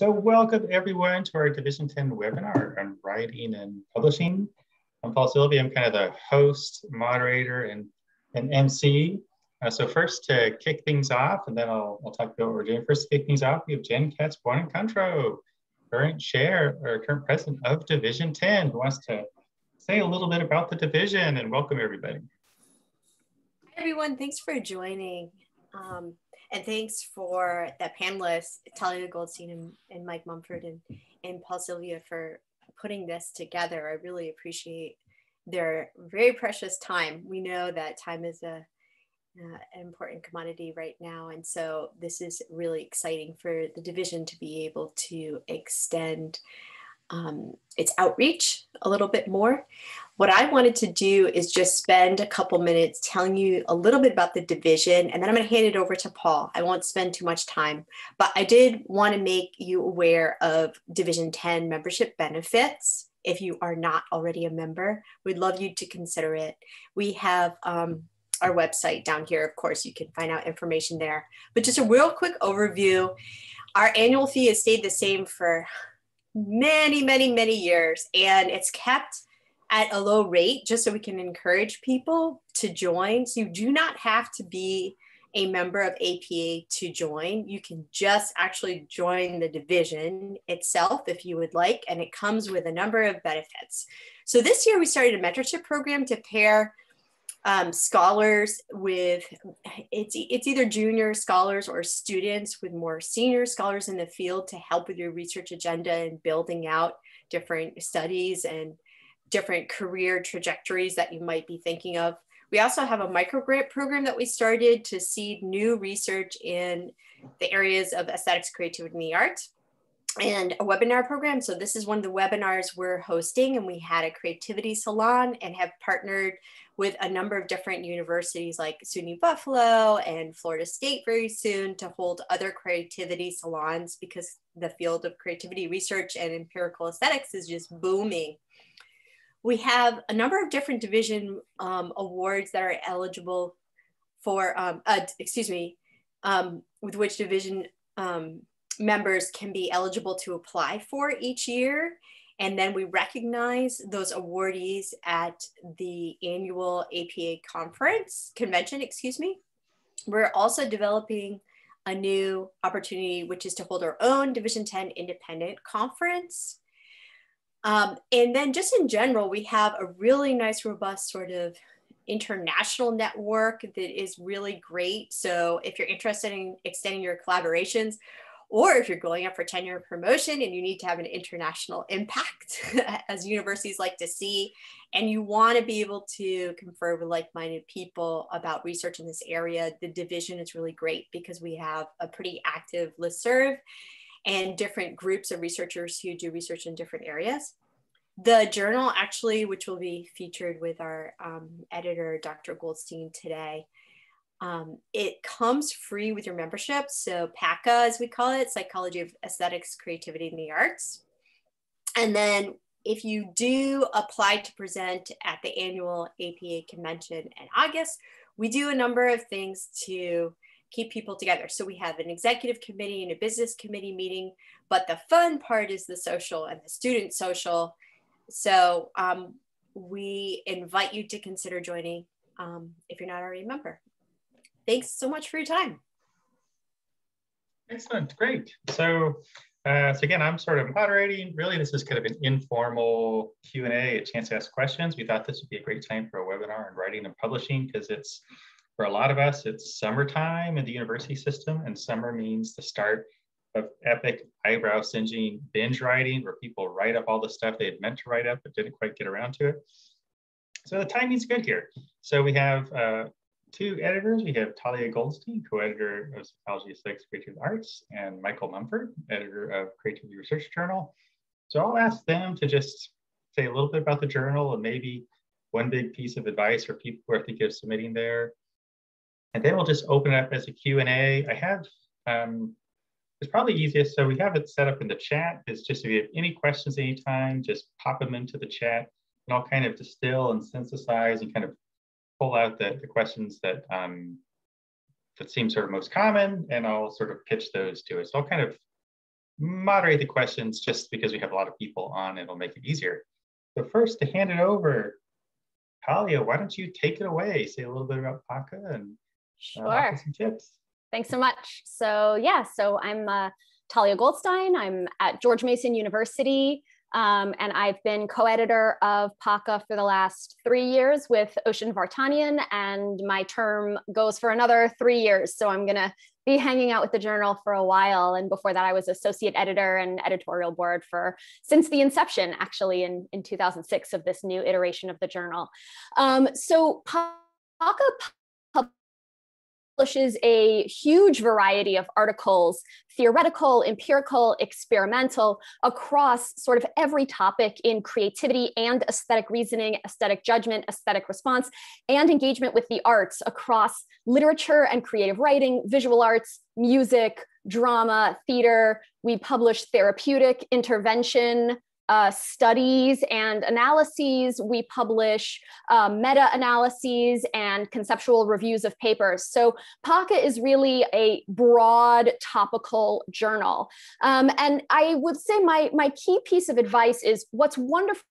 So welcome everyone to our Division 10 webinar on writing and publishing. I'm Paul Silvia. I'm kind of the host, moderator, and MC. So first to kick things off, and then I'll talk about what we're doing. First to kick things off, we have Jen Katz-Born and Contro, current chair or current president of Division 10, who wants to say a little bit about the division and welcome everybody. Hi everyone, thanks for joining. And thanks for the panelists, Thalia Goldstein and Mike Mumford and Paul Silvia for putting this together. I really appreciate their very precious time. We know that time is an important commodity right now. And so this is really exciting for the division to be able to extend its outreach a little bit more. What I wanted to do is just spend a couple minutes telling you a little bit about the division, and then I'm going to hand it over to Paul. I won't spend too much time, but I did want to make you aware of Division 10 membership benefits. If you are not already a member, we'd love you to consider it. We have our website down here. Of course, you can find out information there, but just a real quick overview. Our annual fee has stayed the same for many years, and it's kept at a low rate just so we can encourage people to join. So you do not have to be a member of APA to join. You can just actually join the division itself if you would like, and it comes with a number of benefits. So this year we started a mentorship program to pair scholars with, it's either junior scholars or students with more senior scholars in the field to help with your research agenda and building out different studies and different career trajectories that you might be thinking of. We also have a microgrant program that we started to seed new research in the areas of aesthetics, creativity, and the arts, and a webinar program. So this is one of the webinars we're hosting, and we had a creativity salon and have partnered with a number of different universities like SUNY Buffalo and Florida State very soon to hold other creativity salons, because the field of creativity research and empirical aesthetics is just booming. We have a number of different division awards that are eligible for, with which division members can be eligible to apply for each year. And then we recognize those awardees at the annual APA convention. We're also developing a new opportunity, which is to hold our own Division 10 independent conference. And then just in general, we have a really nice, robust sort of international network that is really great. So if you're interested in extending your collaborations, or if you're going up for tenure promotion and you need to have an international impact, as universities like to see, and you want to be able to confer with like-minded people about research in this area, the division is really great because we have a pretty active listserv and different groups of researchers who do research in different areas. The journal actually, which will be featured with our editor, Dr. Goldstein today, it comes free with your membership. So PACA, as we call it, Psychology of Aesthetics, Creativity, and the Arts. And then if you do apply to present at the annual APA convention in August, we do a number of things to keep people together. So we have an executive committee and a business committee meeting, but the fun part is the social and the student social. So we invite you to consider joining if you're not already a member. Thanks so much for your time. Excellent, great. So again, I'm sort of moderating. Really, this is kind of an informal Q&A, a chance to ask questions. We thought this would be a great time for a webinar on writing and publishing, because it's, for a lot of us, it's summertime in the university system, and summer means the start of epic eyebrow singeing binge writing, where people write up all the stuff they had meant to write up but didn't quite get around to it. So the timing's good here. So we have two editors. We have Thalia Goldstein, co-editor of Psychology of Aesthetics, Creativity, and the Arts, and Michael Mumford, editor of Creativity Research Journal. So I'll ask them to just say a little bit about the journal and maybe one big piece of advice for people who are thinking of submitting there. And then we'll just open it up as a Q&A. I have, it's probably easiest, so we have it set up in the chat. It's just if you have any questions anytime, just pop them into the chat, and I'll kind of distill and synthesize and kind of pull out the questions that that seem sort of most common, and I'll sort of pitch those to us. So I'll kind of moderate the questions just because we have a lot of people on, it'll make it easier. So first, to hand it over, Thalia, why don't you take it away? Say a little bit about PACA and sure. Some tips. Thanks so much. So yeah, so I'm Thalia Goldstein. I'm at George Mason University, and I've been co-editor of PACA for the last 3 years with Oshin Vartanian, and my term goes for another 3 years. So I'm gonna be hanging out with the journal for a while. And before that, I was associate editor and editorial board for since the inception, actually, in 2006 of this new iteration of the journal. So PACA publishes a huge variety of articles, theoretical, empirical, experimental, across sort of every topic in creativity and aesthetic reasoning, aesthetic judgment, aesthetic response, and engagement with the arts across literature and creative writing, visual arts, music, drama, theater. We publish therapeutic intervention studies and analyses. We publish meta-analyses and conceptual reviews of papers. So PACA is really a broad topical journal. And I would say my key piece of advice is what's wonderful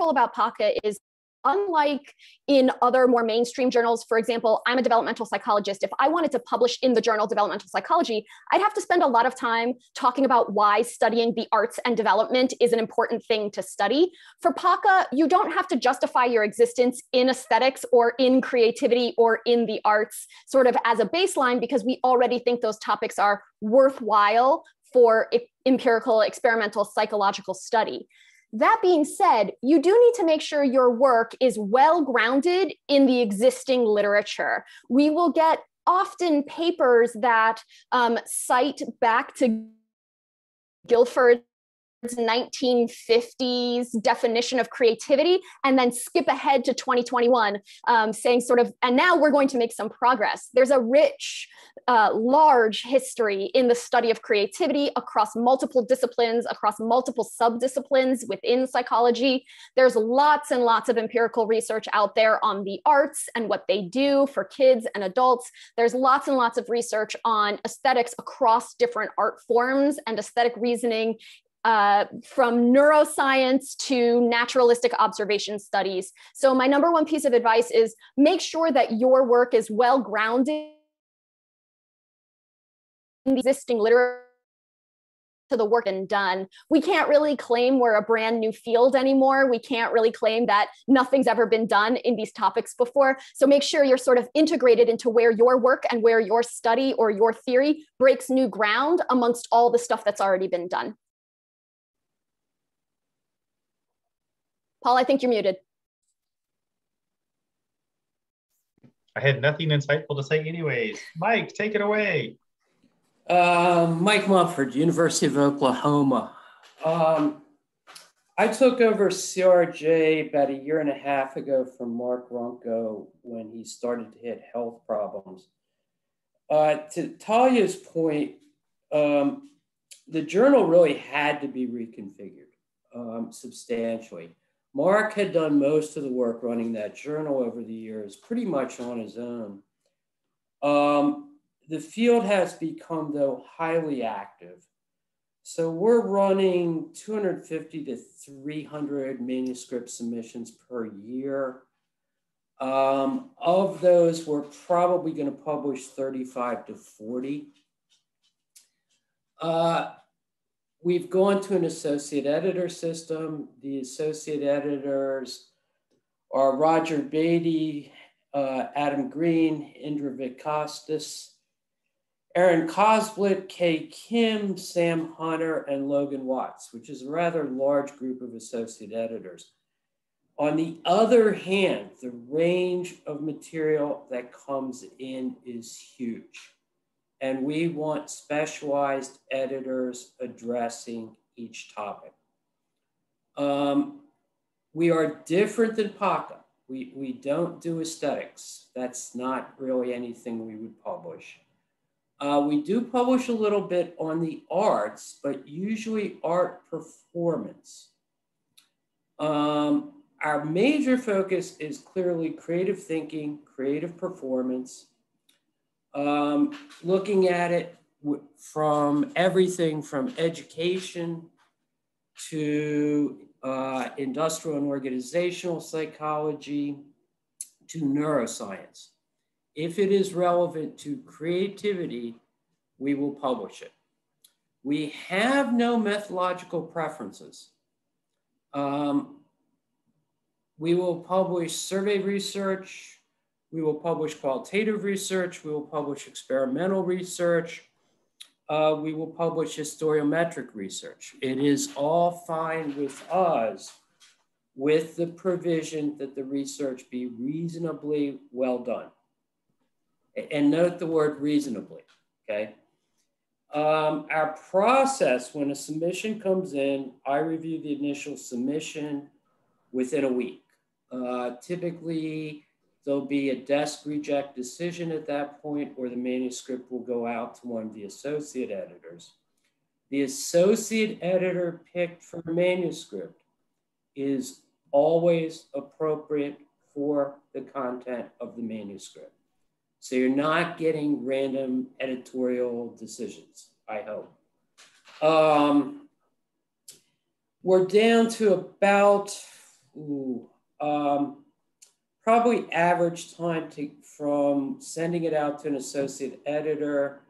about PACA is, unlike in other more mainstream journals, for example, I'm a developmental psychologist. If I wanted to publish in the journal Developmental Psychology, I'd have to spend a lot of time talking about why studying the arts and development is an important thing to study. For PACA, you don't have to justify your existence in aesthetics or in creativity or in the arts sort of as a baseline, because we already think those topics are worthwhile for empirical, experimental, psychological study. That being said, you do need to make sure your work is well grounded in the existing literature. We will get often papers that cite back to Guilford's 1950s definition of creativity and then skip ahead to 2021, saying sort of, and now we're going to make some progress. There's a rich, large history in the study of creativity across multiple disciplines, across multiple sub-disciplines within psychology. There's lots and lots of empirical research out there on the arts and what they do for kids and adults. There's lots and lots of research on aesthetics across different art forms and aesthetic reasoning, from neuroscience to naturalistic observation studies. So my number one piece of advice is make sure that your work is well grounded in the existing literature to the work and done. We can't really claim we're a brand new field anymore. We can't really claim that nothing's ever been done in these topics before. So make sure you're sort of integrated into where your work and where your study or your theory breaks new ground amongst all the stuff that's already been done. Paul, I think you're muted. I had nothing insightful to say anyways. Mike, take it away. Mike Mumford, University of Oklahoma. I took over CRJ about 1.5 years ago from Mark Runco when he started to hit health problems. To Talia's point, the journal really had to be reconfigured substantially. Mark had done most of the work running that journal over the years, pretty much on his own. The field has become, though, highly active. So we're running 250 to 300 manuscript submissions per year. Of those, we're probably going to publish 35 to 40. We've gone to an associate editor system. The associate editors are Roger Beatty, Adam Green, Indra Vicostis, Aaron Kozbelt, Kay Kim, Sam Hunter, and Logan Watts, which is a rather large group of associate editors. On the other hand, the range of material that comes in is huge. And we want specialized editors addressing each topic. We are different than PACA. We don't do aesthetics. That's not really anything we would publish. We do publish a little bit on the arts, but usually art performance. Our major focus is clearly creative thinking, creative performance. Looking at it from everything from education to industrial and organizational psychology to neuroscience. If it is relevant to creativity, we will publish it. We have no methodological preferences. We will publish survey research. We will publish qualitative research. We will publish experimental research. We will publish historiometric research. It is all fine with us, with the provision that the research be reasonably well done. And note the word reasonably, okay? Our process, when a submission comes in, I review the initial submission within a week. Typically, there'll be a desk reject decision at that point, or the manuscript will go out to one of the associate editors. The associate editor picked for the manuscript is always appropriate for the content of the manuscript. So you're not getting random editorial decisions, I hope. We're down to about, probably average time from sending it out to an associate editor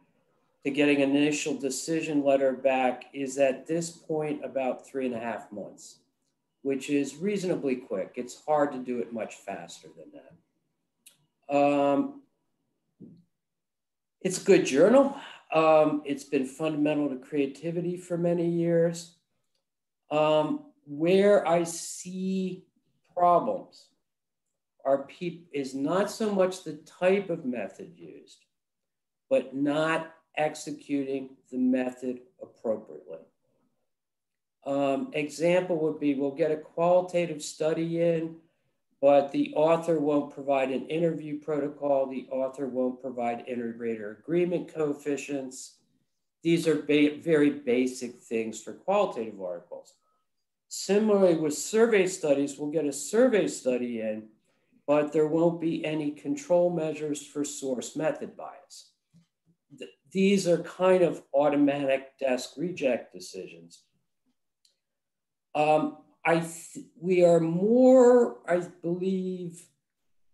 to getting an initial decision letter back is at this point about 3.5 months, which is reasonably quick. It's hard to do it much faster than that. It's a good journal. It's been fundamental to creativity for many years. Where I see problems is not so much the type of method used, but not executing the method appropriately. Example would be, we'll get a qualitative study in, but the author won't provide an interview protocol. The author won't provide integrator agreement coefficients. These are very basic things for qualitative articles. Similarly with survey studies, we'll get a survey study in, but there won't be any control measures for source method bias. These are kind of automatic desk reject decisions. We are more, I believe,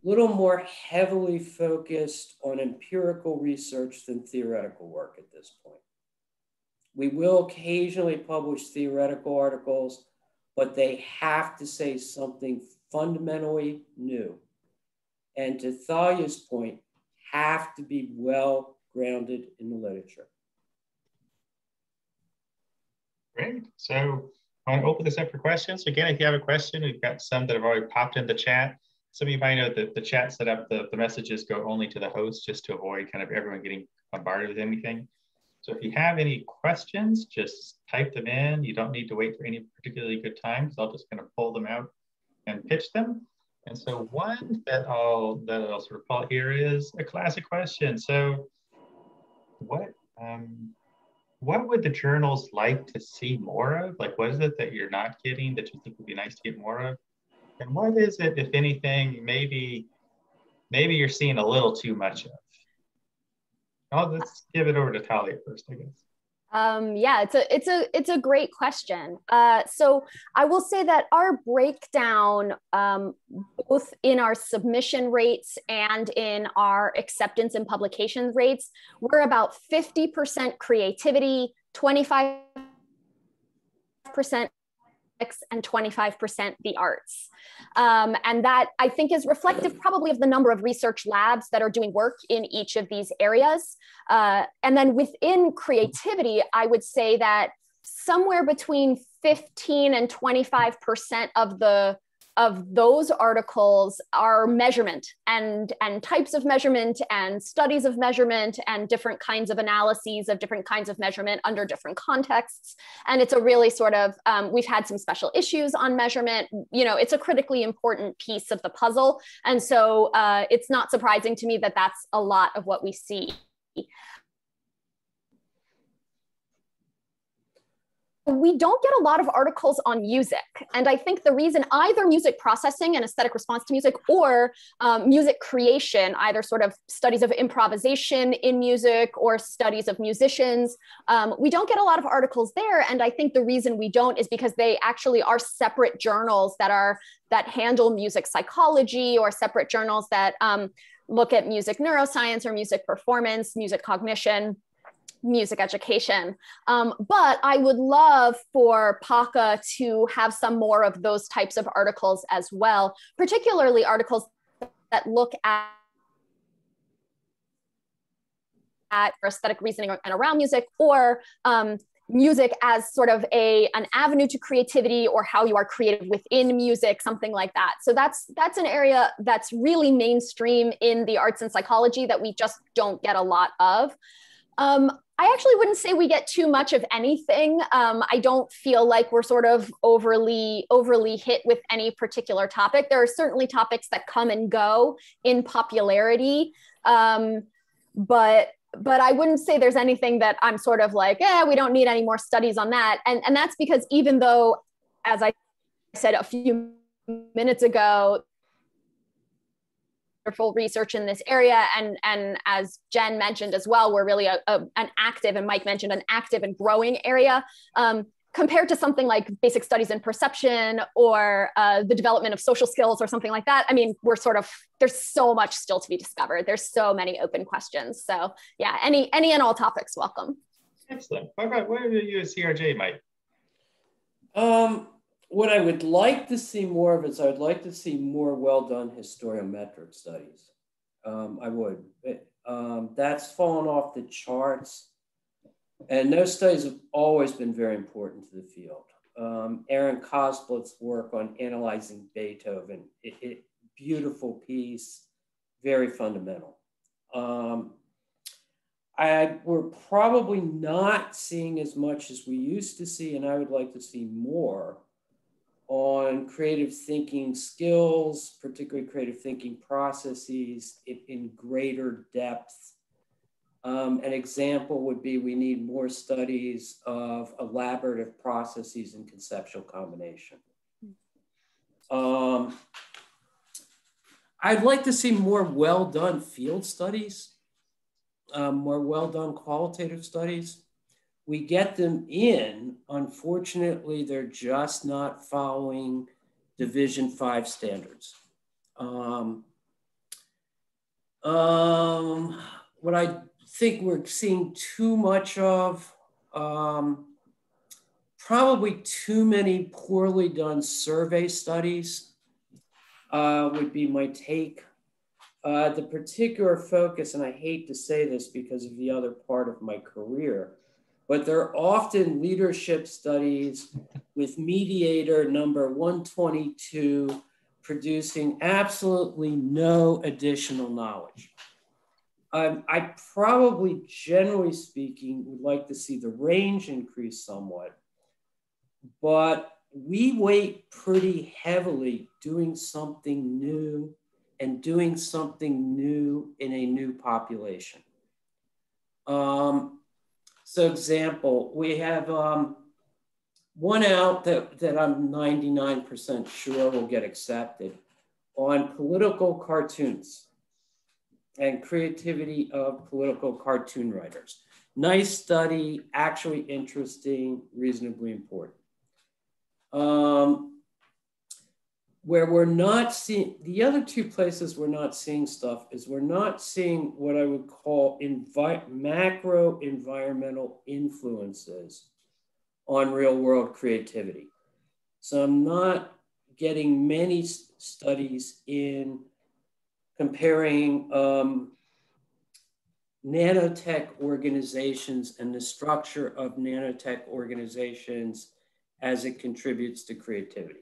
a little more heavily focused on empirical research than theoretical work at this point. We will occasionally publish theoretical articles, but they have to say something fundamentally new. And to Thalia's point, have to be well grounded in the literature. Great. So I want to open this up for questions. Again, if you have a question, we've got some that have already popped in the chat. Some of you might know that the chat set up, the messages go only to the host just to avoid kind of everyone getting bombarded with anything. So if you have any questions, just type them in. You don't need to wait for any particularly good time, so I'll just kind of pull them out and pitch them. And so one that I'll sort of pull here is a classic question. So what would the journals like to see more of? Like, what is it that you're not getting that you think would be nice to get more of? And what is it, if anything, maybe you're seeing a little too much of? I'll just give it over to Thalia first, I guess. Yeah, it's a great question. So I will say that our breakdown, both in our submission rates and in our acceptance and publication rates, we're about 50% creativity, 25% and 25% the arts. And that I think is reflective probably of the number of research labs that are doing work in each of these areas. And then within creativity, I would say that somewhere between 15 and 25% of those articles are measurement and types of measurement and studies of measurement and different kinds of analyses of different kinds of measurement under different contexts. And it's a really sort of, we've had some special issues on measurement. You know, it's a critically important piece of the puzzle. And so it's not surprising to me that that's a lot of what we see. we don't get a lot of articles on music. And I think the reason either music processing and aesthetic response to music or music creation, either sort of studies of improvisation in music or studies of musicians, we don't get a lot of articles there. And I think the reason we don't is because they actually are separate journals that are, that handle music psychology, or separate journals that look at music neuroscience or music performance, music cognition, music education. But I would love for PACA to have some more of those types of articles as well, particularly articles that look at aesthetic reasoning and around music, or music as sort of an avenue to creativity, or how you are creative within music, something like that. So that's an area that's really mainstream in the arts and psychology that we just don't get a lot of. I actually wouldn't say we get too much of anything. I don't feel like we're sort of overly hit with any particular topic. There are certainly topics that come and go in popularity, but I wouldn't say there's anything that I'm sort of like, we don't need any more studies on that. And that's because, even though, as I said a few minutes ago, wonderful research in this area, and as Jen mentioned as well, we're really an active, and Mike mentioned, an active and growing area, compared to something like basic studies in perception or the development of social skills or something like that. I mean, we're sort of, there's so much still to be discovered. There's so many open questions. So yeah, any and all topics welcome. Excellent. All right, where do you use CRJ, Mike? What I would like to see more of is, I'd like to see more well-done historiometric studies. I would. That's fallen off the charts. And those studies have always been very important to the field. Aaron Kozbelt's work on analyzing Beethoven, beautiful piece, very fundamental. We're probably not seeing as much as we used to see, and I would like to see more on creative thinking skills, particularly creative thinking processes, in greater depth. An example would be, we need more studies of elaborative processes and conceptual combination. I'd like to see more well-done field studies, more well-done qualitative studies. We get them in, unfortunately, they're just not following Division 5 standards. What I think we're seeing too much of, probably too many poorly done survey studies would be my take. The particular focus, and I hate to say this because of the other part of my career, but they're often leadership studies with mediator number 122 producing absolutely no additional knowledge. I probably, generally speaking, would like to see the range increase somewhat, but we weight pretty heavily doing something new, and doing something new in a new population. So example, we have one out that I'm 99% sure will get accepted, on political cartoons and creativity of political cartoon writers. Nice study, actually interesting, reasonably important. Where we're not seeing, the other two places we're not seeing stuff is, we're not seeing what I would call macro environmental influences on real world creativity. So I'm not getting many studies in comparing nanotech organizations and the structure of nanotech organizations as it contributes to creativity.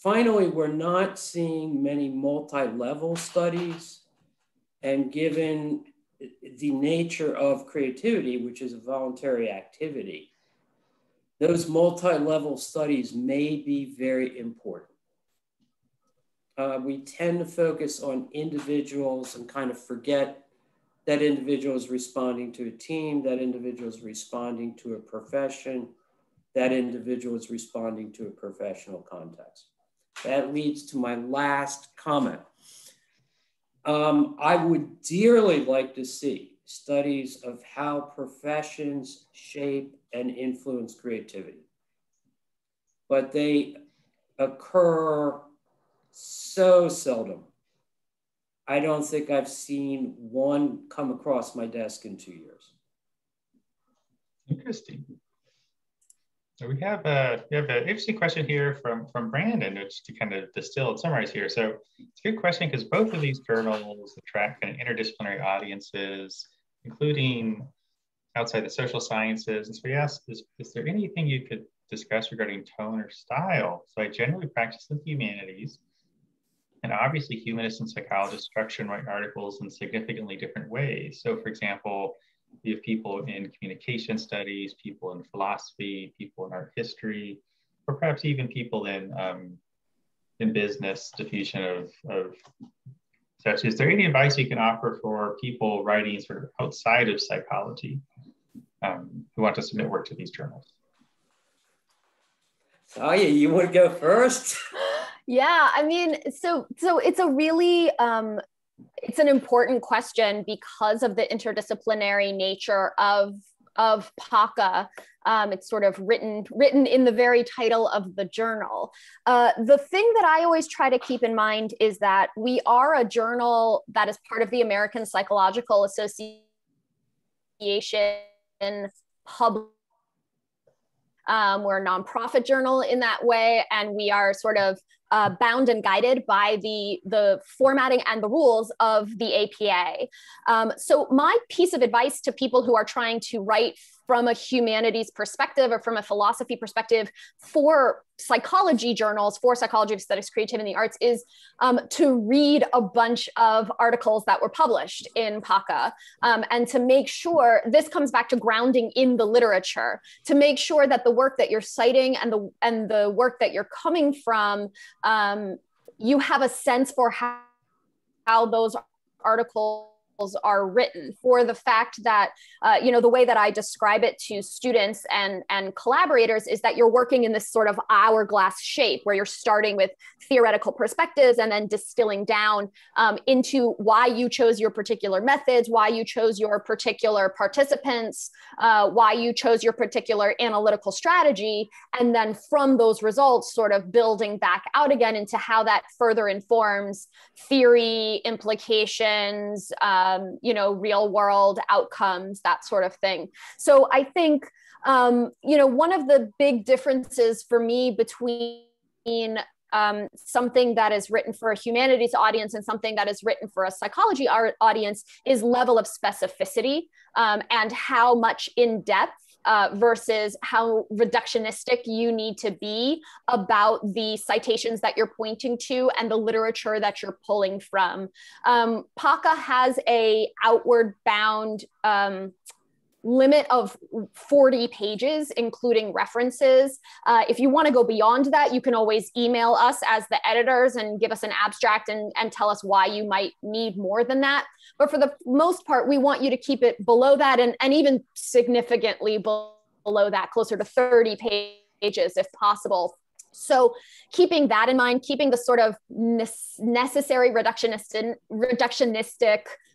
Finally, we're not seeing many multi-level studies, and given the nature of creativity, which is a voluntary activity, those multi-level studies may be very important. We tend to focus on individuals and kind of forget That individual is responding to a team, that individual is responding to a profession, that individual is responding to a professional context. That leads to my last comment. I would dearly like to see studies of how professions shape and influence creativity, but they occur so seldom. I don't think I've seen one come across my desk in 2 years. Interesting. So we have an interesting question here from Brandon, which to kind of distill and summarize here. So it's a good question because both of these journals attract kind of interdisciplinary audiences, including outside the social sciences. And so we asked, is there anything you could discuss regarding tone or style? So I generally practice in the humanities. And obviously humanists and psychologists structure and write articles in significantly different ways. So for example, you have people in communication studies, people in philosophy, people in art history, or perhaps even people in business diffusion of such. Is there any advice you can offer for people writing sort of outside of psychology who want to submit work to these journals? Thalia, you want to go first? Yeah, I mean, so it's a really, it's an important question because of the interdisciplinary nature of PACA. It's sort of written in the very title of the journal. The thing that I always try to keep in mind is that we are a journal that is part of the American Psychological Association public. We're a nonprofit journal in that way, and we are sort of bound and guided by the formatting and the rules of the APA. So my piece of advice to people who are trying to write from a humanities perspective or from a philosophy perspective for psychology journals, for Psychology of Aesthetics, Creativity and the Arts, is to read a bunch of articles that were published in PACA and to make sure, this comes back to grounding in the literature, to make sure that the work that you're citing and the work that you're coming from, you have a sense for how those articles are written, for the fact that, you know, the way that I describe it to students and collaborators is that you're working in this sort of hourglass shape where you're starting with theoretical perspectives and then distilling down into why you chose your particular methods, why you chose your particular participants, why you chose your particular analytical strategy, and then from those results sort of building back out again into how that further informs theory, implications, you know, real world outcomes, that sort of thing. So I think, you know, one of the big differences for me between something that is written for a humanities audience and something that is written for a psychology audience is level of specificity and how much in depth versus how reductionistic you need to be about the citations that you're pointing to and the literature that you're pulling from. PACA has a outward bound limit of 40 pages, including references. If you want to go beyond that, you can always email us as the editors and give us an abstract and tell us why you might need more than that. But for the most part, we want you to keep it below that and even significantly below that, closer to 30 pages if possible. So keeping that in mind, keeping the sort of necessary reductionistic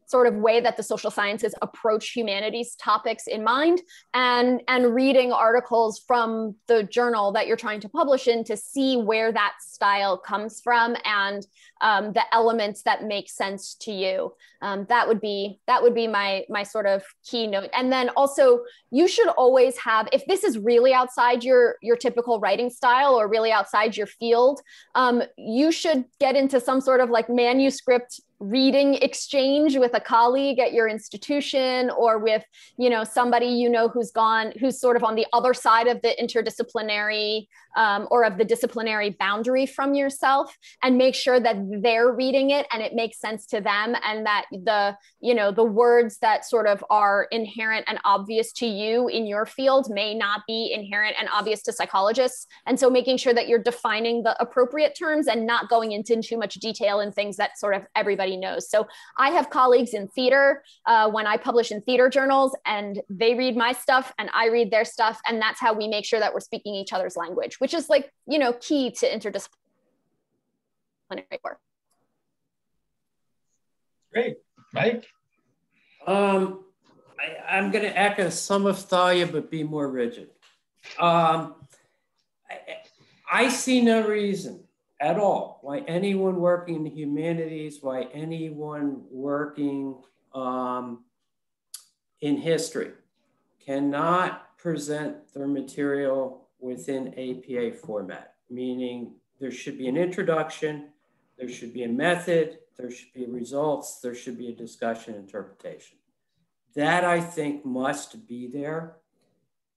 sort of way that the social sciences approach humanities topics in mind, and reading articles from the journal that you're trying to publish in to see where that style comes from and the elements that make sense to you. That would be my sort of keynote. And then also, you should always have, if this is really outside your typical writing style or really outside your field, you should get into some sort of like manuscript reading exchange with a colleague at your institution or with, you know, somebody, you know, who's sort of on the other side of the interdisciplinary or of the disciplinary boundary from yourself, and make sure that they're reading it and it makes sense to them, and that the, you know, the words that sort of are inherent and obvious to you in your field may not be inherent and obvious to psychologists. And so making sure that you're defining the appropriate terms and not going into too much detail in things that sort of everybody everybody knows. So I have colleagues in theater when I publish in theater journals, and they read my stuff and I read their stuff. And that's how we make sure that we're speaking each other's language, which is like, you know, key to interdisciplinary work. Great, Mike. I'm going to echo some of Thalia, but be more rigid. I see no reason at all why anyone working in the humanities, why anyone working in history cannot present their material within APA format, meaning there should be an introduction, there should be a method, there should be results, there should be a discussion interpretation. That I think must be there.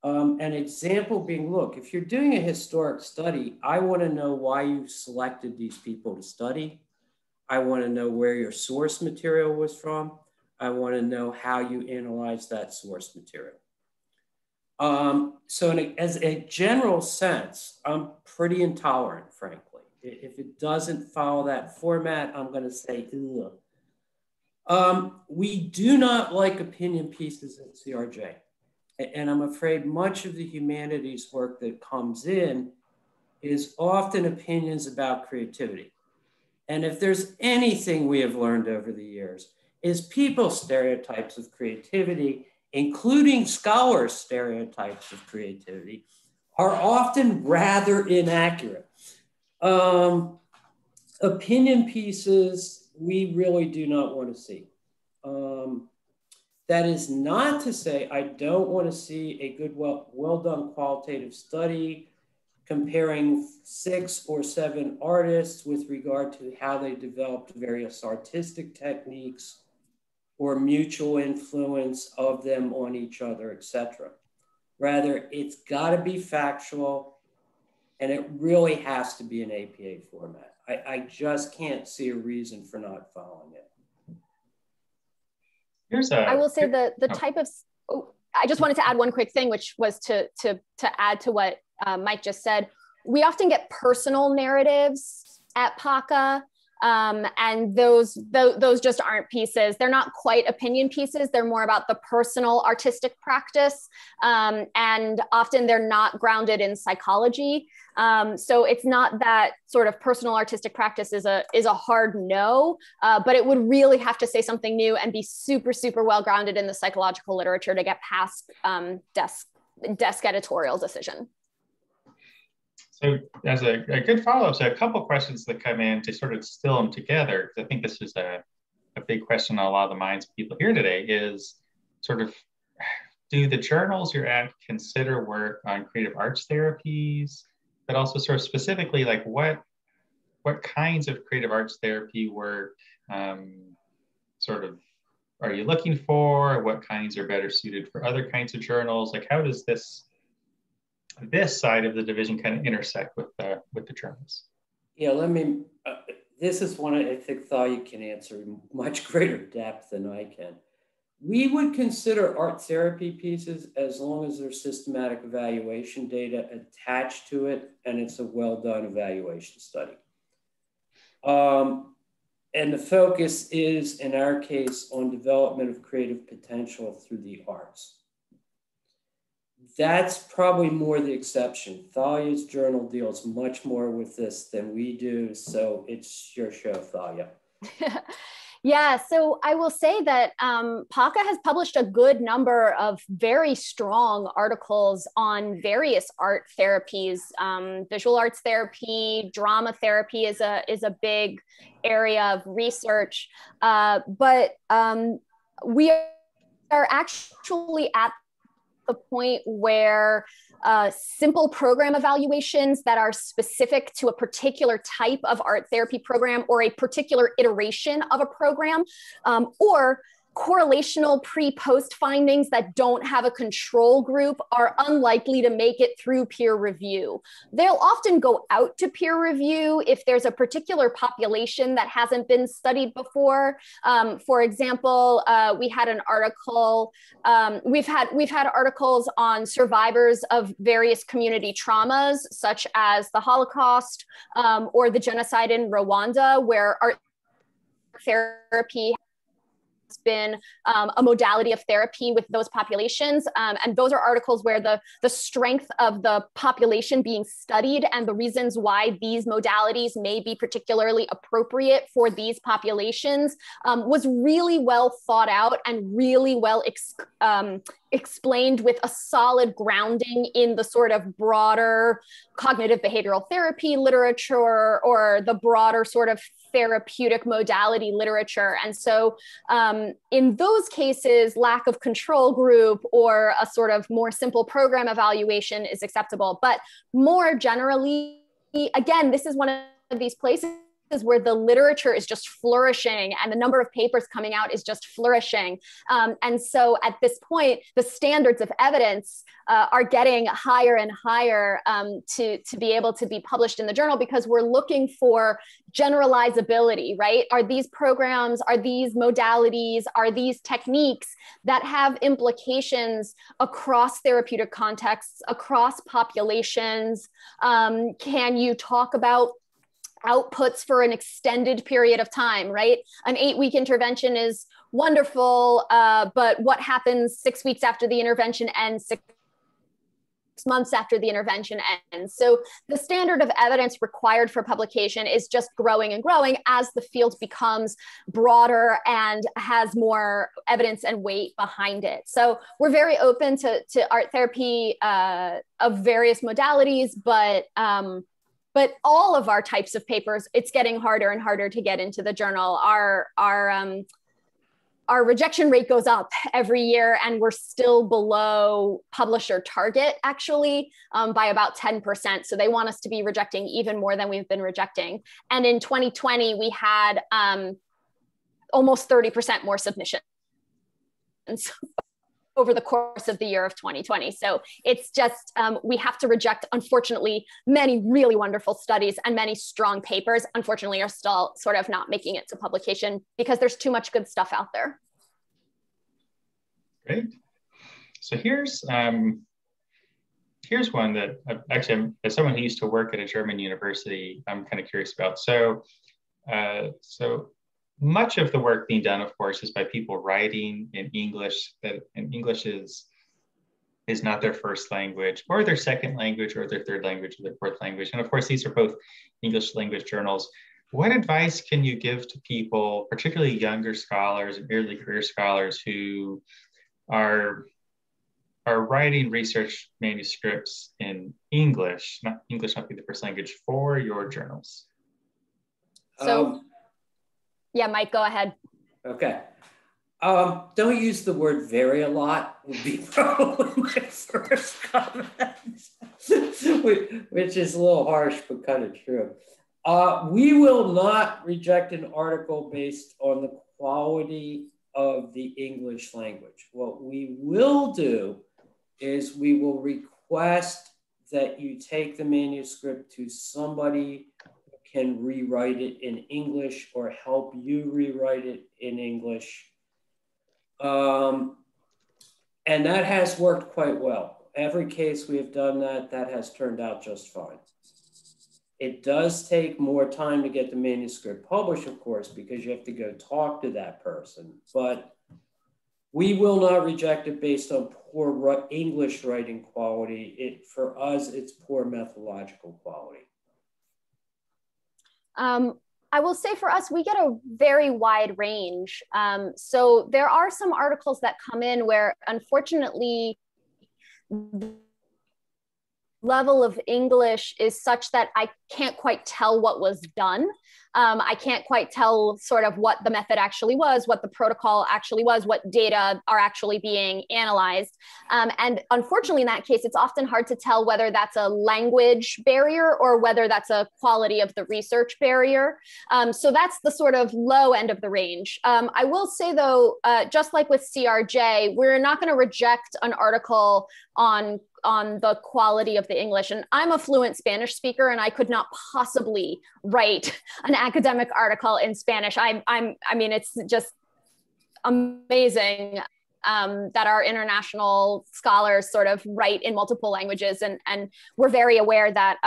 An example being, look, if you're doing a historic study, I want to know why you selected these people to study. I want to know where your source material was from. I want to know how you analyze that source material. So as a general sense, I'm pretty intolerant, frankly. If it doesn't follow that format, I'm going to say, ugh. We do not like opinion pieces at CRJ. And I'm afraid much of the humanities work that comes in is often opinions about creativity. And if there's anything we have learned over the years is people's stereotypes of creativity, including scholars' stereotypes of creativity, are often rather inaccurate. Opinion pieces, we really do not want to see. That is not to say I don't want to see a good, well done qualitative study comparing 6 or 7 artists with regard to how they developed various artistic techniques or mutual influence of them on each other, etc. Rather, it's got to be factual, and it really has to be an APA format. I just can't see a reason for not following it. I will say the type of, I just wanted to add one quick thing, which was to add to what Mike just said. We often get personal narratives at PACA, and those just aren't pieces. They're not quite opinion pieces. They're more about the personal artistic practice, and often they're not grounded in psychology. So it's not that sort of personal artistic practice is a hard no, but it would really have to say something new and be super, super well grounded in the psychological literature to get past desk editorial decision. So as a good follow-up, so a couple of questions that come in to sort of distill them together, because I think this is a big question on a lot of the minds of people here today is sort of, do the journals you're at consider work on creative arts therapies, but also sort of specifically like what kinds of creative arts therapy work sort of are you looking for? What kinds are better suited for other kinds of journals? Like how does this side of the division kind of intersect with the journals? Yeah, let me, this is one I think Thalia can answer in much greater depth than I can. We would consider art therapy pieces as long as there's systematic evaluation data attached to it and it's a well-done evaluation study. And the focus is, in our case, on development of creative potential through the arts. That's probably more the exception. Thalia's journal deals much more with this than we do. So it's your show, Thalia. Yeah, so I will say that PACA has published a good number of very strong articles on various art therapies. Visual arts therapy, drama therapy is a big area of research. But we are actually at the point where simple program evaluations that are specific to a particular type of art therapy program or a particular iteration of a program, or correlational pre-post findings that don't have a control group are unlikely to make it through peer review. They'll often go out to peer review if there's a particular population that hasn't been studied before. For example, we had an article, we've had articles on survivors of various community traumas, such as the Holocaust or the genocide in Rwanda, where art therapy has been a modality of therapy with those populations. And those are articles where the strength of the population being studied and the reasons why these modalities may be particularly appropriate for these populations was really well thought out and really well explained with a solid grounding in the sort of broader cognitive behavioral therapy literature or the broader sort of therapeutic modality literature. And so in those cases, lack of control group or a sort of more simple program evaluation is acceptable. But more generally, again, this is one of these places where the literature is just flourishing and the number of papers coming out is just flourishing. And so at this point, the standards of evidence are getting higher and higher to be able to be published in the journal, because we're looking for generalizability, right? Are these programs, are these modalities, are these techniques that have implications across therapeutic contexts, across populations? Can you talk about outputs for an extended period of time, right? An 8-week intervention is wonderful, but what happens 6 weeks after the intervention ends, 6 months after the intervention ends? So the standard of evidence required for publication is just growing and growing as the field becomes broader and has more evidence and weight behind it. So we're very open to art therapy of various modalities, but all of our types of papers, it's getting harder and harder to get into the journal. Our rejection rate goes up every year, and we're still below publisher target, actually, by about 10%. So they want us to be rejecting even more than we've been rejecting. And in 2020, we had almost 30% more submissions over the course of the year of 2020. So it's just, we have to reject, unfortunately, many really wonderful studies, and many strong papers, unfortunately, are still sort of not making it to publication because there's too much good stuff out there. Great. So here's, here's one that actually, as someone who used to work at a German university, I'm kind of curious about. So, so much of the work being done, of course, is by people writing in English, and English is not their first language or their second language or their third language or their fourth language. And of course, these are both English language journals. What advice can you give to people, particularly younger scholars and early career scholars, who are writing research manuscripts in English, not English not being the first language, for your journals? So. Yeah, Mike, go ahead. Okay. Don't use the word very a lot would be probably my first comment, which is a little harsh, but kind of true. We will not reject an article based on the quality of the English language. What we will do is we will request that you take the manuscript to somebody can rewrite it in English or help you rewrite it in English. And that has worked quite well. Every case we have done that, that has turned out just fine. It does take more time to get the manuscript published, of course, because you have to go talk to that person, but we will not reject it based on poor English writing quality. For us, it's poor methodological quality. I will say for us, we get a very wide range. So there are some articles that come in where, unfortunately, the level of English is such that I can't quite tell what was done. I can't quite tell sort of what the method actually was, what the protocol actually was, what data are actually being analyzed. And unfortunately, in that case, it's often hard to tell whether that's a language barrier or whether that's a quality of the research barrier. So that's the sort of low end of the range. I will say, though, just like with CRJ, we're not going to reject an article on the quality of the English. And I'm a fluent Spanish speaker, and I could not possibly write an academic article in Spanish. I mean, it's just amazing that our international scholars sort of write in multiple languages. And we're very aware that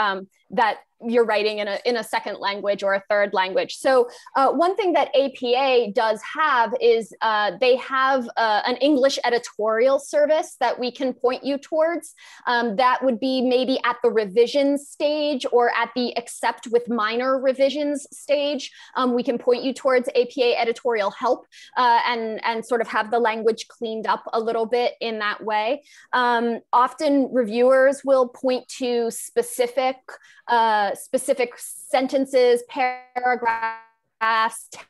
that you're writing in a second language or a third language. So one thing that APA does have is they have an English editorial service that we can point you towards. That would be maybe at the revision stage or at the accept with minor revisions stage. We can point you towards APA editorial help and sort of have the language cleaned up a little bit in that way. Often reviewers will point to specific sentences, paragraphs,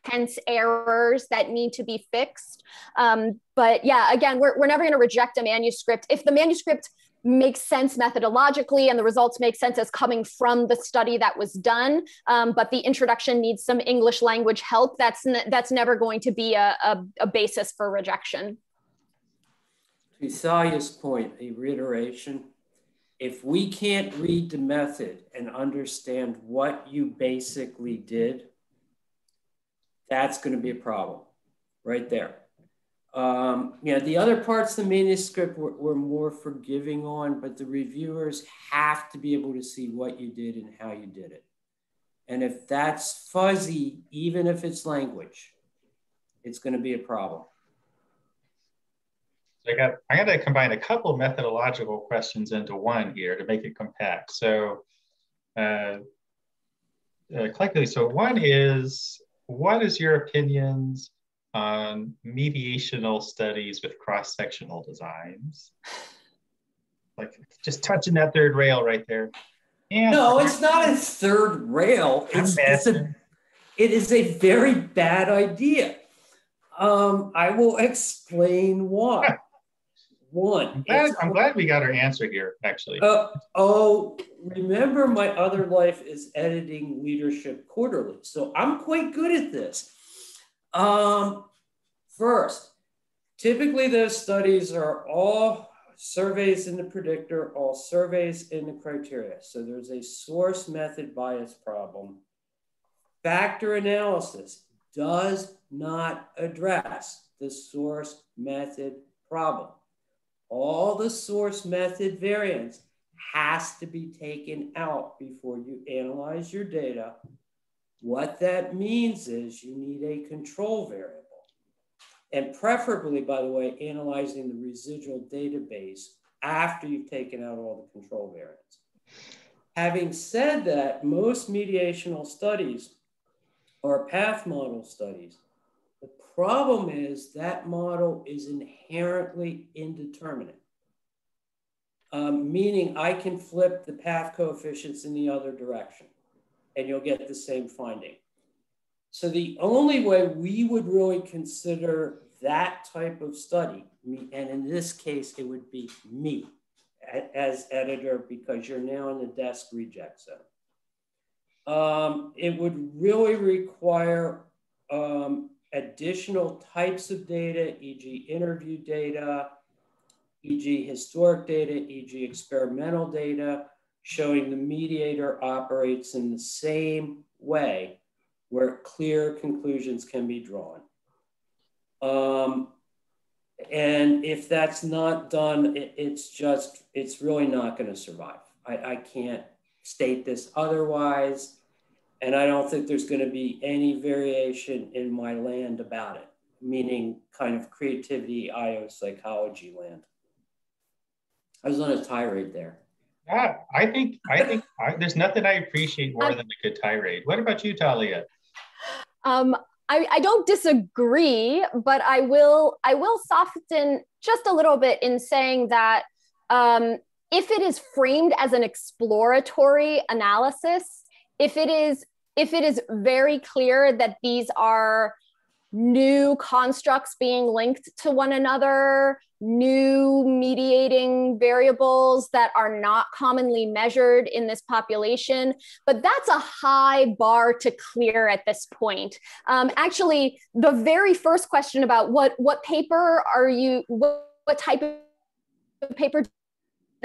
tense errors that need to be fixed. But yeah, again, we're never going to reject a manuscript. If the manuscript makes sense methodologically and the results make sense as coming from the study that was done, but the introduction needs some English language help, that's never going to be a basis for rejection. To Thalia's point, a reiteration. If we can't read the method and understand what you basically did, that's going to be a problem right there. You know, the other parts of the manuscript we're more forgiving on, but the reviewers have to be able to see what you did and how you did it. And if that's fuzzy, even if it's language, it's going to be a problem. I got to combine a couple methodological questions into one here to make it compact. So collectively, so one is, what is your opinions on mediational studies with cross-sectional designs? Like just touching that third rail right there. And no, it's not a third rail. It is a very bad idea. I will explain why. One. I'm glad we got our answer here, actually. Remember my other life is editing Leadership Quarterly. So I'm quite good at this. First, typically those studies are all surveys in the predictor, all surveys in the criteria. So there's a source method bias problem. Factor analysis does not address the source method problem. All the source method variance has to be taken out before you analyze your data. What that means is you need a control variable. And preferably, by the way, analyzing the residual database after you've taken out all the control variance. Having said that, most mediational studies are path model studies. The problem is that model is inherently indeterminate, meaning I can flip the path coefficients in the other direction and you'll get the same finding. So the only way we would really consider that type of study, and in this case, it would be me as editor, because you're now in the desk reject zone. It would really require additional types of data, e.g. interview data, e.g. historic data, e.g. experimental data, showing the mediator operates in the same way where clear conclusions can be drawn. And if that's not done, it's really not gonna survive. I can't state this otherwise. And I don't think there's going to be any variation in my land about it, meaning kind of creativity, IO psychology land. I was on a tirade there. Yeah, I think there's nothing I appreciate more than a good tirade. What about you, Thalia? I don't disagree, but I will soften just a little bit in saying that if it is framed as an exploratory analysis, if it is very clear that these are new constructs being linked to one another, new mediating variables that are not commonly measured in this population, but that's a high bar to clear at this point. Actually, the very first question about what paper are you, what type of paper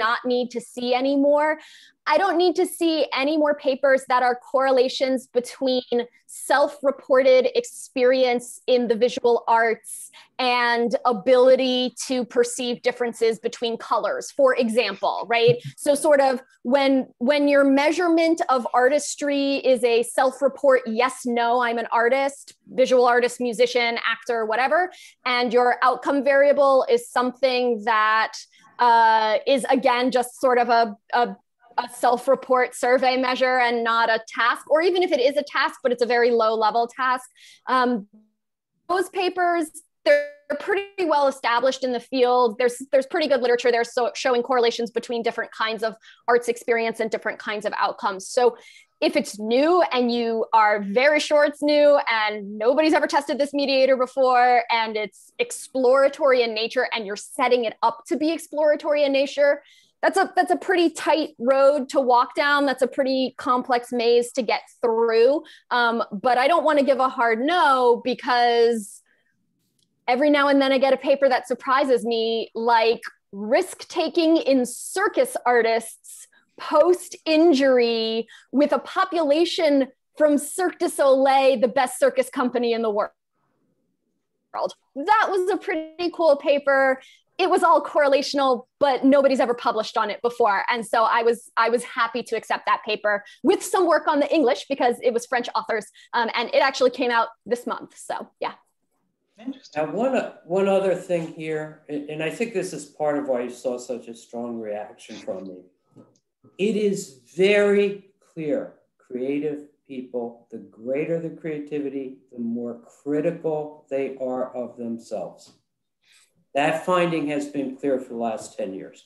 not need to see anymore. I don't need to see any more papers that are correlations between self-reported experience in the visual arts and ability to perceive differences between colors, for example, right? So sort of when your measurement of artistry is a self-report, yes, no, I'm an artist, visual artist, musician, actor, whatever, and your outcome variable is something that is, again, just sort of a self-report survey measure and not a task, or even if it is a task, but it's a very low-level task. Those papers, they're pretty well established in the field. There's pretty good literature there showing correlations between different kinds of arts experience and different kinds of outcomes. So if it's new and you are very sure it's new and nobody's ever tested this mediator before and it's exploratory in nature and you're setting it up to be exploratory in nature, that's a pretty tight road to walk down. That's a pretty complex maze to get through. But I don't want to give a hard no, because every now and then I get a paper that surprises me, like risk-taking in circus artists post-injury with a population from Cirque du Soleil, the best circus company in the world. That was a pretty cool paper. It was all correlational, but nobody's ever published on it before. And so I was happy to accept that paper with some work on the English because it was French authors. And it actually came out this month. So yeah. Interesting. Now one other thing here, and I think this is part of why you saw such a strong reaction from me. It is very clear, creative people, the greater the creativity, the more critical they are of themselves. That finding has been clear for the last 10 years.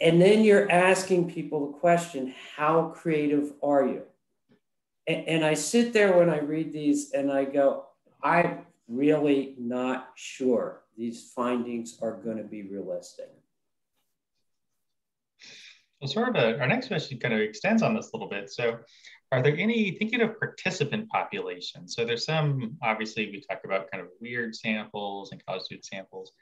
And then you're asking people the question, how creative are you? And I sit there when I read these and I go, I'm really not sure these findings are going to be realistic. Well, sort of our next question kind of extends on this a little bit. So are there any, thinking of participant populations, so there's some, obviously we talk about kind of weird samples and college student samples.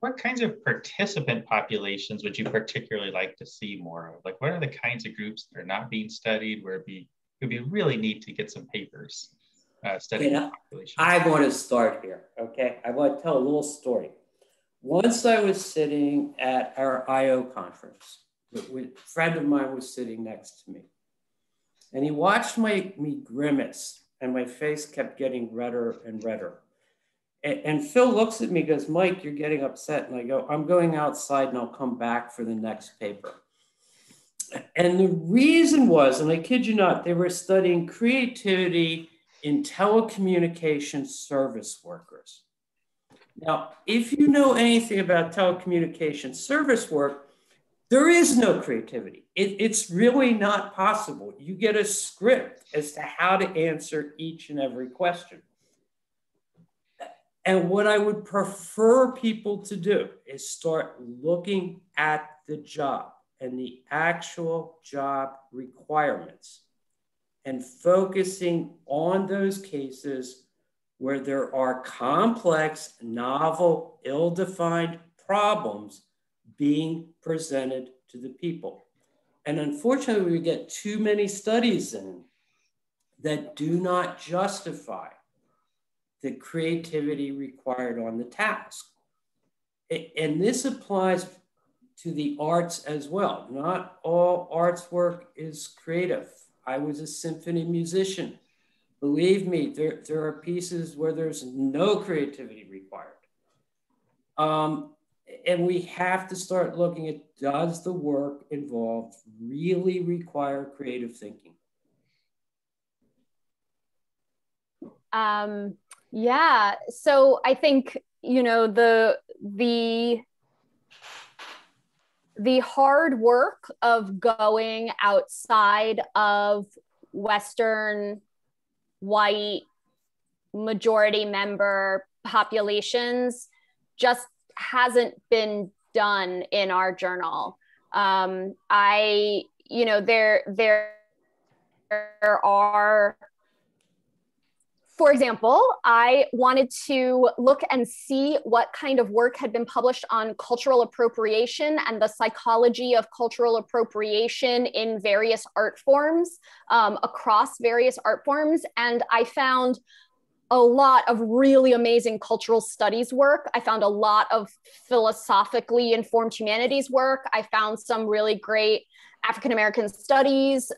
What kinds of participant populations would you particularly like to see more of? Like what are the kinds of groups that are not being studied where it would be really neat to get some papers studying populations? I want to start here, okay? I want to tell a little story. Once I was sitting at our IO conference, a friend of mine was sitting next to me. And he watched me grimace, and my face kept getting redder and redder. And Phil looks at me and goes, Mike, you're getting upset. And I go, I'm going outside and I'll come back for the next paper. And the reason was, and I kid you not, they were studying creativity in telecommunication service workers. Now, if you know anything about telecommunication service work, there is no creativity. It's really not possible. You get a script as to how to answer each and every question. And what I would prefer people to do is start looking at the job and the actual job requirements and focusing on those cases where there are complex, novel, ill-defined problems being presented to the people. And unfortunately, we get too many studies in that do not justify the creativity required on the task. And this applies to the arts as well. Not all arts work is creative. I was a symphony musician. Believe me, there are pieces where there's no creativity required. And we have to start looking at, does the work involved really require creative thinking? Yeah, so I think, you know, the hard work of going outside of Western white majority member populations just hasn't been done in our journal. I, you know, there are For example, I wanted to look and see what kind of work had been published on cultural appropriation and the psychology of cultural appropriation in various art forms, across various art forms. And I found a lot of really amazing cultural studies work. I found a lot of philosophically informed humanities work. I found some really great African-American studies,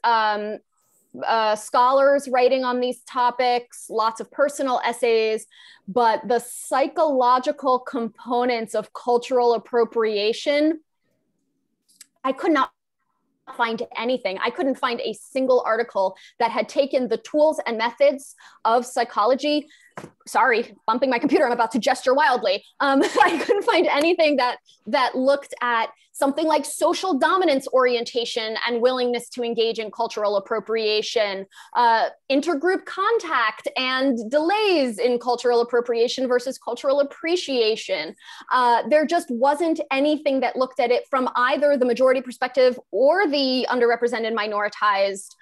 scholars writing on these topics, lots of personal essays, but the psychological components of cultural appropriation, I could not find anything. I couldn't find a single article that had taken the tools and methods of psychology. Sorry, bumping my computer, I'm about to gesture wildly. I couldn't find anything that looked at something like social dominance orientation and willingness to engage in cultural appropriation, intergroup contact and delays in cultural appropriation versus cultural appreciation. There just wasn't anything that looked at it from either the majority perspective or the underrepresented minoritized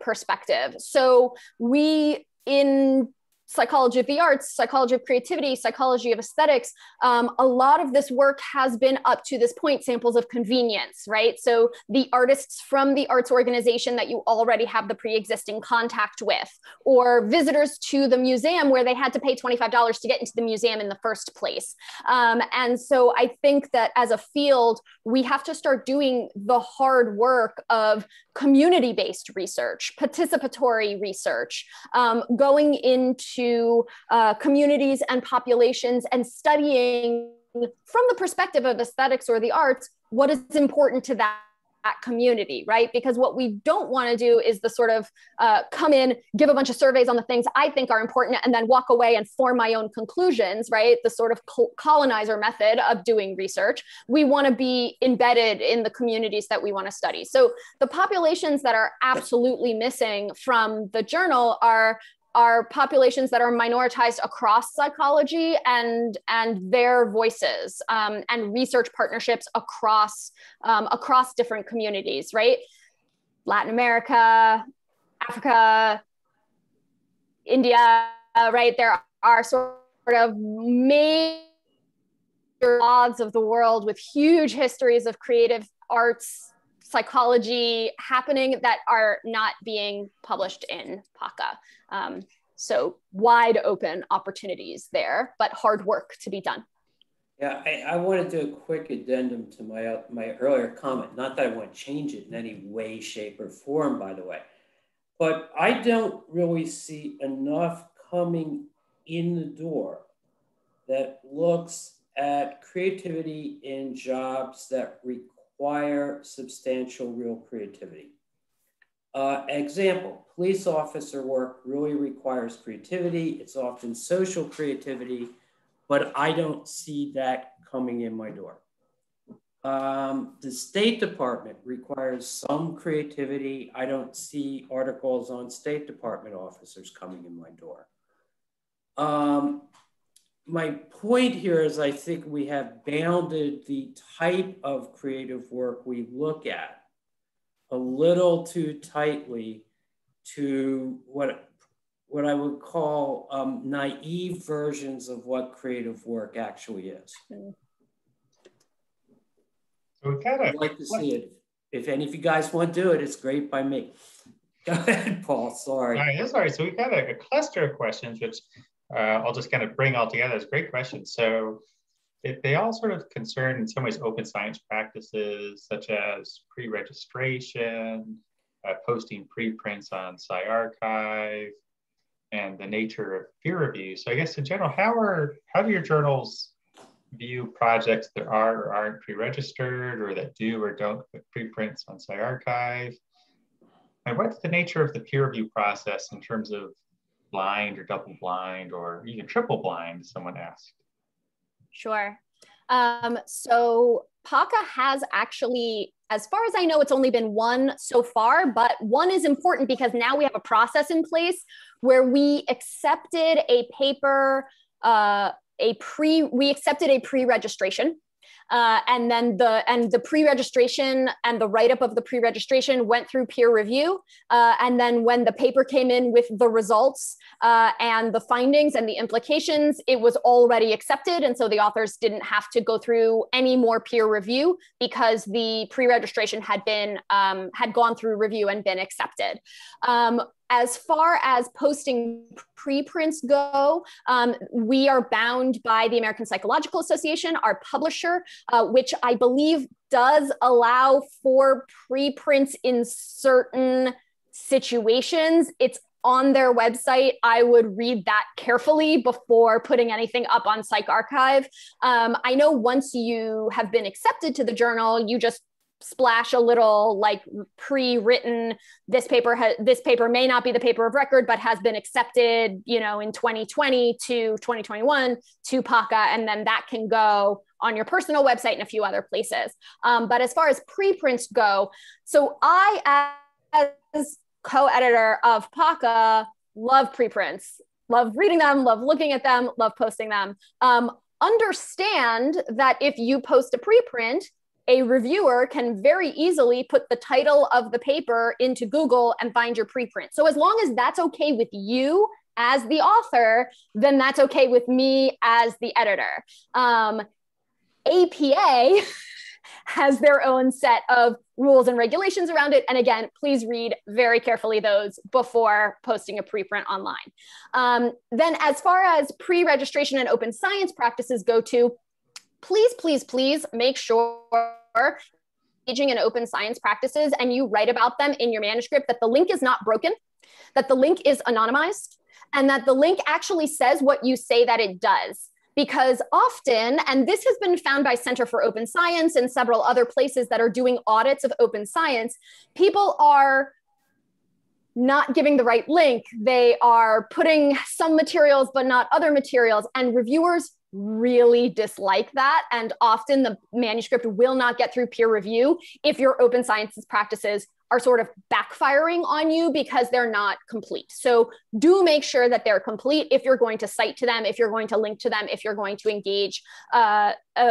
perspective. So we, in Psychology of the Arts, Psychology of Creativity, Psychology of Aesthetics, a lot of this work has been, up to this point, samples of convenience, right? So the artists from the arts organization that you already have the pre-existing contact with, or visitors to the museum where they had to pay $25 to get into the museum in the first place. And so I think that as a field, we have to start doing the hard work of community-based research, participatory research, going into communities and populations and studying from the perspective of aesthetics or the arts, what is important to that community, right? Because what we don't want to do is the sort of come in, give a bunch of surveys on the things I think are important, and then walk away and form my own conclusions, right? The sort of colonizer method of doing research. We want to be embedded in the communities that we want to study. So the populations that are absolutely missing from the journal are populations that are minoritized across psychology and their voices and research partnerships across different communities, right? Latin America, Africa, India, right? There are sort of major pods of the world with huge histories of creative arts, psychology happening that are not being published in PACA. So wide open opportunities there, but hard work to be done. Yeah, I want to do a quick addendum to my earlier comment. Not that I want to change it in any way, shape, or form, by the way, but I don't really see enough coming in the door that looks at creativity in jobs that require substantial real creativity. Example, police officer work really requires creativity. It's often social creativity, but I don't see that coming in my door. The State Department requires some creativity. I don't see articles on State Department officers coming in my door. My point here is I think we have bounded the type of creative work we look at a little too tightly to what I would call naive versions of what creative work actually is. I'd like to see it. If any of you guys want to do it, it's great by me. Go ahead, Paul, sorry. All right, that's all right. So we've got a cluster of questions, which I'll just kind of bring all together. It's a great question. So they all sort of concern in some ways open science practices such as pre-registration, posting preprints on PsyArXiv, and the nature of peer review. So I guess in general, how do your journals view projects that are or aren't pre-registered or that do or don't put preprints on PsyArXiv? And what's the nature of the peer review process in terms of blind or double blind or even triple blind, someone asked? Sure. So PACA has actually, as far as I know, it's only been one so far, but one is important because now we have a process in place where we accepted a pre-registration And the pre-registration and the write-up of the pre-registration went through peer review. And then when the paper came in with the results and the findings and the implications, it was already accepted. And so the authors didn't have to go through any more peer review because the pre-registration had gone through review and been accepted. As far as posting preprints go, we are bound by the American Psychological Association, our publisher, which I believe does allow for preprints in certain situations. It's on their website. I would read that carefully before putting anything up on PsyArXiv. I know once you have been accepted to the journal, you just splash a little like pre-written, this paper may not be the paper of record, but has been accepted, you know, in 2020 to 2021 to PACA, and then that can go on your personal website and a few other places. But as far as preprints go, so I, as co-editor of PACA, love preprints, love reading them, love looking at them, love posting them. Understand that if you post a preprint, a reviewer can very easily put the title of the paper into Google and find your preprint. So as long as that's okay with you as the author, then that's okay with me as the editor. APA has their own set of rules and regulations around it. And again, please read very carefully those before posting a preprint online. Then as far as pre-registration and open science practices go to, please, please, please make sure you're engaging in open science practices and you write about them in your manuscript, that the link is not broken, that the link is anonymized, and that the link actually says what you say that it does. Because often, and this has been found by Center for Open Science and several other places that are doing audits of open science, people are not giving the right link. They are putting some materials, but not other materials, and reviewers really dislike that. And often the manuscript will not get through peer review if your open sciences practices are sort of backfiring on you because they're not complete. So do make sure that they're complete if you're going to cite to them, if you're going to link to them, if you're going to engage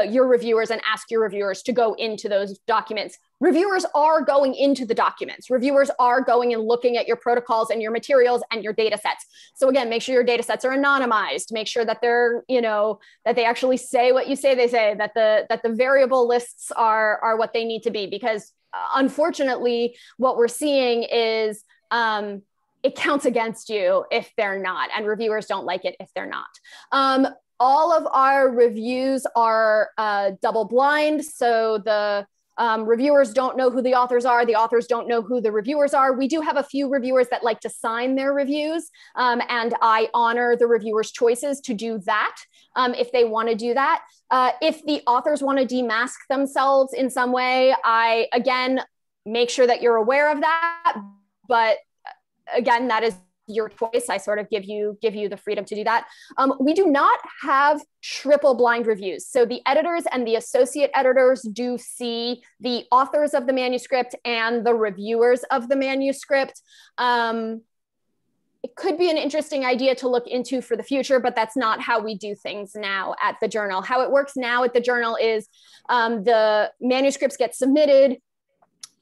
your reviewers and ask your reviewers to go into those documents. Reviewers are going into the documents. Reviewers are going and looking at your protocols and your materials and your data sets. So again, make sure your data sets are anonymized. Make sure that they're, you know, that they actually say what you say they say, that the variable lists are what they need to be, because unfortunately, what we're seeing is it counts against you if they're not, and reviewers don't like it if they're not. All of our reviews are double blind, so the reviewers don't know who the authors are. The authors don't know who the reviewers are. We do have a few reviewers that like to sign their reviews, and I honor the reviewers' choices to do that if they want to do that. If the authors want to demask themselves in some way, I, again, make sure that you're aware of that. But again, that is your choice. I sort of give you the freedom to do that. We do not have triple blind reviews. So the editors and the associate editors do see the authors of the manuscript and the reviewers of the manuscript. It could be an interesting idea to look into for the future, but that's not how we do things now at the journal. How it works now at the journal is the manuscripts get submitted.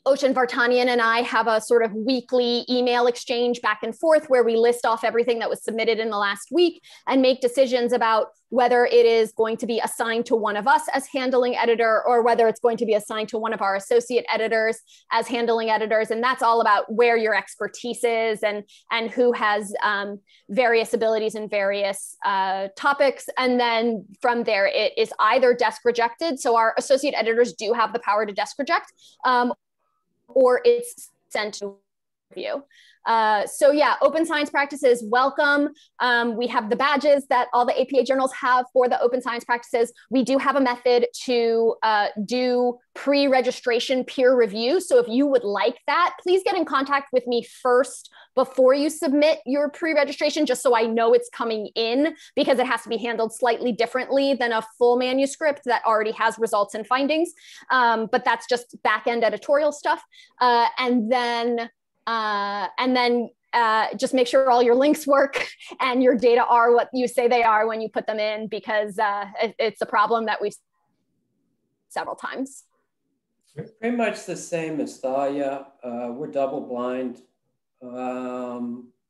Oshin Vartanian and I have a sort of weekly email exchange back and forth where we list off everything that was submitted in the last week and make decisions about whether it is going to be assigned to one of us as handling editor or whether it's going to be assigned to one of our associate editors as handling editors. And that's all about where your expertise is and who has various abilities in various topics. And then from there, it is either desk rejected. So our associate editors do have the power to desk reject, or it's sent to review. So yeah, open science practices, welcome. We have the badges that all the APA journals have for the open science practices. We do have a method to do pre-registration peer review. So if you would like that, please get in contact with me first before you submit your pre-registration, just so I know it's coming in, because it has to be handled slightly differently than a full manuscript that already has results and findings. But that's just back-end editorial stuff. And then just make sure all your links work and your data are what you say they are when you put them in, because it's a problem that we've several times. Pretty much the same as Thalia. We're double blind, blah,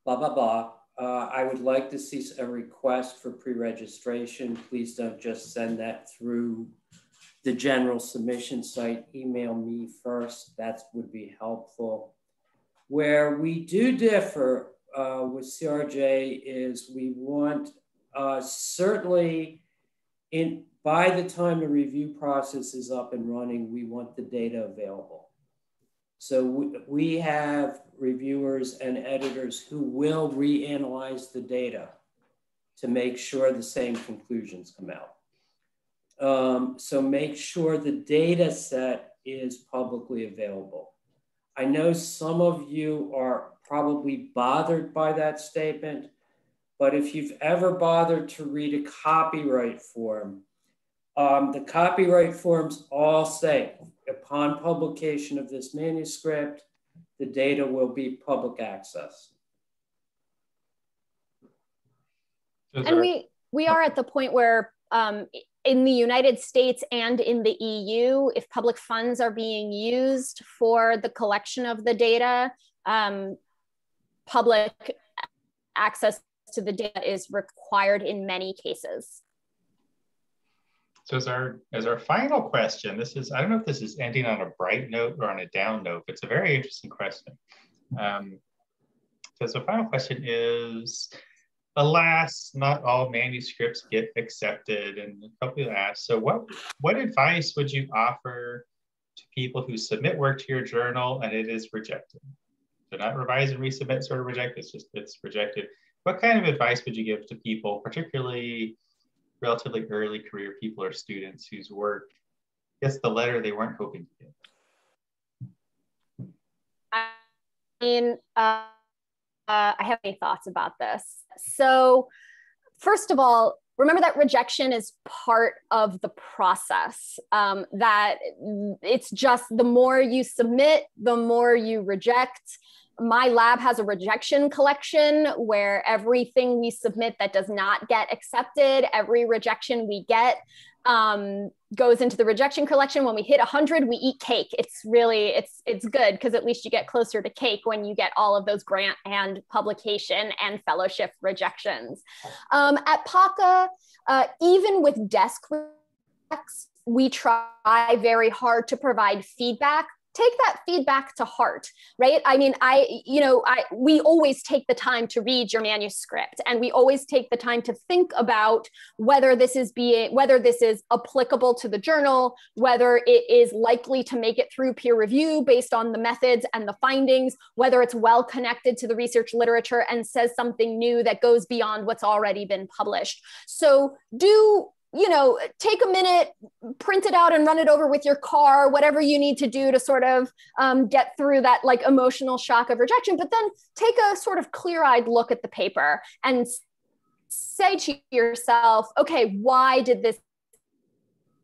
blah, blah. I would like to see a request for pre-registration. Please don't just send that through the general submission site. Email me first. That would be helpful. Where we do differ with CRJ is we want certainly by the time the review process is up and running, we want the data available. So we have reviewers and editors who will reanalyze the data to make sure the same conclusions come out. So make sure the data set is publicly available. I know some of you are probably bothered by that statement, but if you've ever bothered to read a copyright form, the copyright forms all say, upon publication of this manuscript, the data will be public access. And we are at the point where in the United States and in the EU, if public funds are being used for the collection of the data, public access to the data is required in many cases. So as our final question, this is, I don't know if this is ending on a bright note or on a down note, but it's a very interesting question. So the final question is, alas, not all manuscripts get accepted. And a couple people asked, so what advice would you offer to people who submit work to your journal and it is rejected? So not revise and resubmit, sort of reject, it's just, it's rejected. What kind of advice would you give to people, particularly relatively early career people or students whose work gets the letter they weren't hoping to get? I mean, I have any thoughts about this. So first of all, remember that rejection is part of the process, that it's just the more you submit, the more you reject. My lab has a rejection collection where everything we submit that does not get accepted, every rejection we get goes into the rejection collection. When we hit 100, we eat cake. It's really, it's good because at least you get closer to cake when you get all of those grant and publication and fellowship rejections. At PACA, even with desk rejects, we try very hard to provide feedback. Take that feedback to heart, right? I mean, we always take the time to read your manuscript, and we always take the time to think about whether this is applicable to the journal, whether it is likely to make it through peer review based on the methods and the findings, whether it's well connected to the research literature and says something new that goes beyond what's already been published. So take a minute, print it out and run it over with your car, whatever you need to do to sort of get through that like emotional shock of rejection, but then take a sort of clear-eyed look at the paper and say to yourself, okay, why did this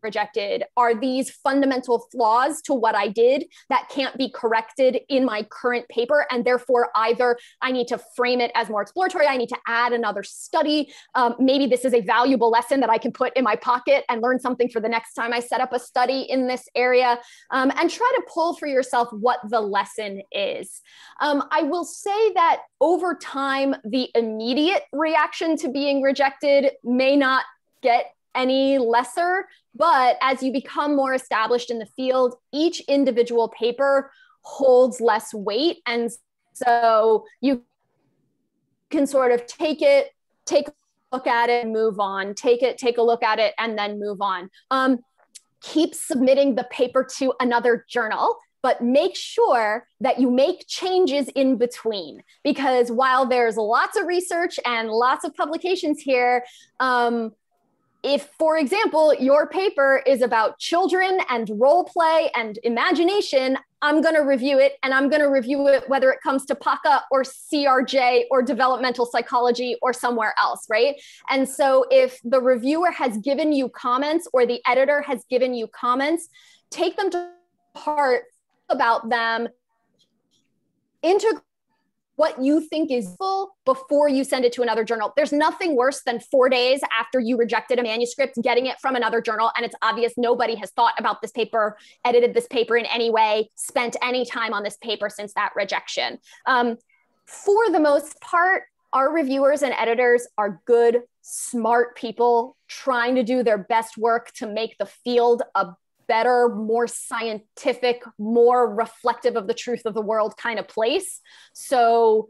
rejected? Are these fundamental flaws to what I did that can't be corrected in my current paper? And therefore, either I need to frame it as more exploratory, I need to add another study. Maybe this is a valuable lesson that I can put in my pocket and learn something for the next time I set up a study in this area. And try to pull for yourself what the lesson is. I will say that over time, the immediate reaction to being rejected may not get any lesser, but as you become more established in the field, each individual paper holds less weight. And so you can sort of take a look at it, and move on, take a look at it, and then move on. Keep submitting the paper to another journal, but make sure that you make changes in between, because while there's lots of research and lots of publications here, if, for example, your paper is about children and role play and imagination, I'm going to review it, and I'm going to review it whether it comes to PACA or CRJ or developmental psychology or somewhere else, right? And so if the reviewer has given you comments or the editor has given you comments, take them to heart about them, integrate what you think is full before you send it to another journal. There's nothing worse than 4 days after you rejected a manuscript, getting it from another journal, and it's obvious nobody has thought about this paper, edited this paper in any way, spent any time on this paper since that rejection. For the most part, our reviewers and editors are good, smart people trying to do their best work to make the field a better, more scientific, more reflective of the truth of the world kind of place. So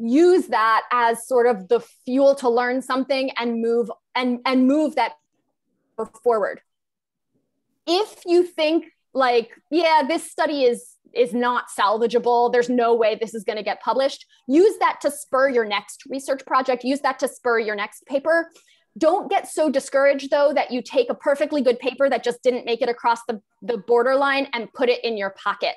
use that as sort of the fuel to learn something and move that forward. If you think like, yeah, this study is not salvageable, there's no way this is going to get published, use that to spur your next research project, use that to spur your next paper. Don't get so discouraged, though, that you take a perfectly good paper that just didn't make it across the borderline and put it in your pocket.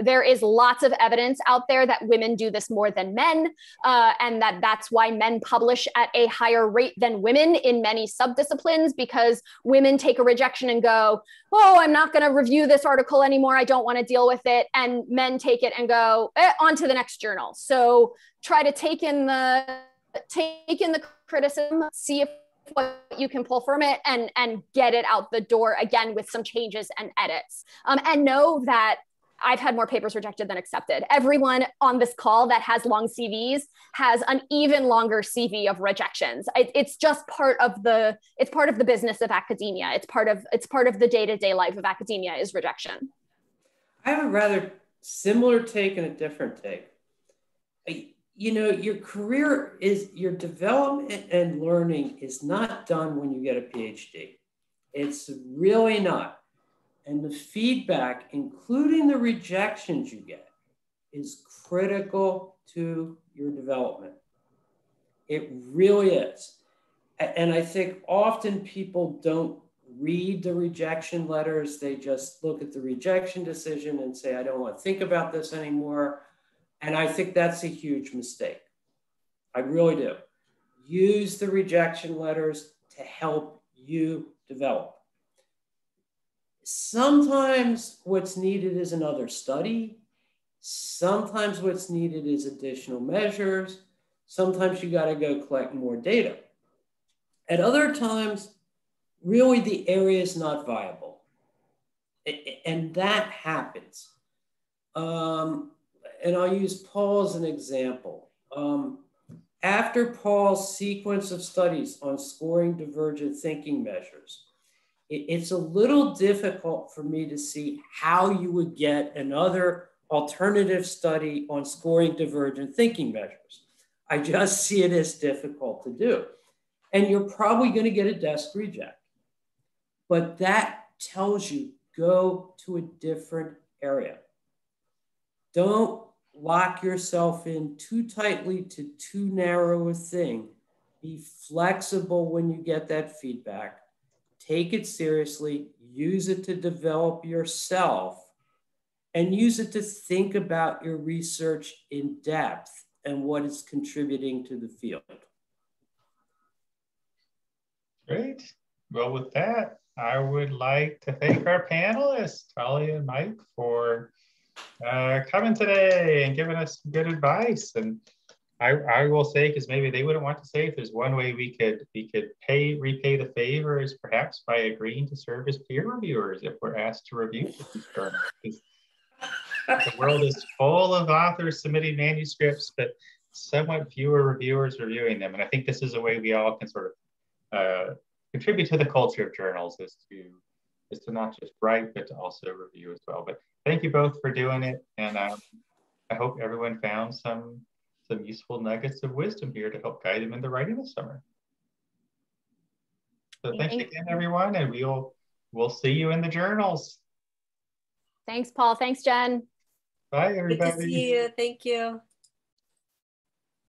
There is lots of evidence out there that women do this more than men, and that's why men publish at a higher rate than women in many subdisciplines, because women take a rejection and go, oh, I'm not going to review this article anymore, I don't want to deal with it. And men take it and go, on to the next journal. So try to take in the criticism, see if what you can pull from it, and get it out the door again with some changes and edits. And know that I've had more papers rejected than accepted. Everyone on this call that has long CVs has an even longer CV of rejections. It's just part of the business of academia. It's part of the day-to-day life of academia is rejection. I have a rather similar take and a different take. You know, your career is, your development and learning is not done when you get a PhD. It's really not. And the feedback, including the rejections you get, is critical to your development. It really is. And I think often people don't read the rejection letters. They just look at the rejection decision and say, I don't want to think about this anymore. And I think that's a huge mistake. I really do. Use the rejection letters to help you develop. Sometimes what's needed is another study. Sometimes what's needed is additional measures. Sometimes you got to go collect more data. At other times, really the area is not viable. And that happens. And I'll use Paul as an example. After Paul's sequence of studies on scoring divergent thinking measures, it's a little difficult for me to see how you would get another alternative study on scoring divergent thinking measures. I just see it as difficult to do. And you're probably going to get a desk reject. But that tells you go to a different area. Don't lock yourself in too tightly to too narrow a thing. Be flexible when you get that feedback. Take it seriously, use it to develop yourself, and use it to think about your research in depth and what it's contributing to the field. Great. Well, with that, I would like to thank our panelists, Thalia and Mike, for coming today and giving us some good advice. And I will say, because maybe they wouldn't want to say, if there's one way we could repay the favor is perhaps by agreeing to serve as peer reviewers if we're asked to review these journals. The world is full of authors submitting manuscripts, but somewhat fewer reviewers reviewing them. And I think this is a way we all can sort of contribute to the culture of journals, is to not just write, but to also review as well. But thank you both for doing it. And I hope everyone found some useful nuggets of wisdom here to help guide them in the writing this summer. So thanks again, everyone. And we'll see you in the journals. Thanks, Paul. Thanks, Jen. Bye, everybody. Good to see you. Thank you.